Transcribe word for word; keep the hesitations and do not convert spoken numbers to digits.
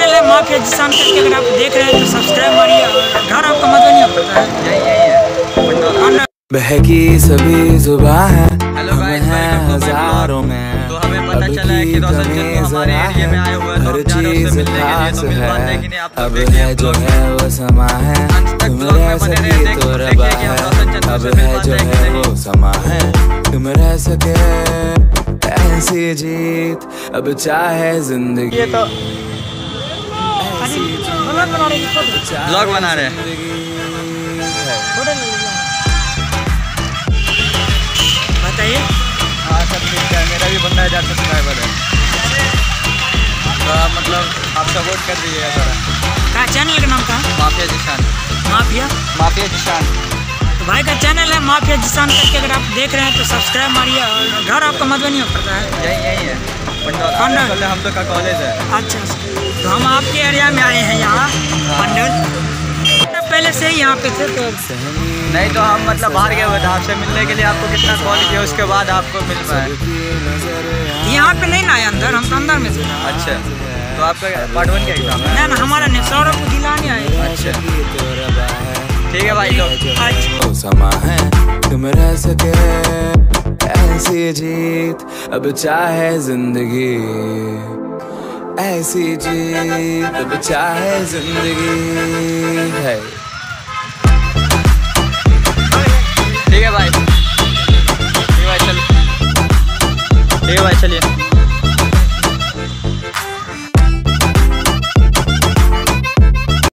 Channel है mafia जिसान करके, अगर आप देख रहे हैं तो सब्सक्राइब मारिए। घर आपका मजा नहीं पड़ता है। बहकी सभी जुबां है हजारों में, तो हमें पता चला है कि रोशन चंदू हमारे एरिया में आए हुए हैं। तो चीज है अब है जो है वो समा है, तुम रह सके तो रबा है। अब है जो है वो समा है, तुम रह सके ऐसी जीत अब चाहे जिंदगी। तो ब्लॉग बना रहे बताइए। हाँ सब ठीक है, मेरा भी बंदा हजार सब्सक्राइबर है, तो आप मतलब आप सपोर्ट कर दीजिएगा थोड़ा। क्या चैनल का नाम था? माफिया जिसान। माफिया माफिया जिसान। तो भाई का चैनल है माफिया जिसान करके, अगर आप देख रहे हैं तो सब्सक्राइब मारिए। और घर आपका मधुबनी में पड़ता है? यही यही है पंडल, हम लोग का कॉलेज है। अच्छा, तो हम आपके एरिया में आए हैं यहाँ पंडल। पहले से यहाँ पे थे तो नहीं, तो हम मतलब बाहर गए हुए थे आपसे मिलने के लिए। आपको कितना कॉल किया उसके बाद आपको मिल पाए? यहाँ पे नहीं ना आए, अंदर हम अंदर में थे। अच्छा, तो आपका पार्ट वन का एग्जाम है? ना ना, हमारा नहीं, सौरभ को दिला नहीं आए। अच्छा ठीक है भाई लोग, समा है तुम रह सके ऐसी जीत अब चाहे जिंदगी, ऐसी जीत अब चाहे जिंदगी है।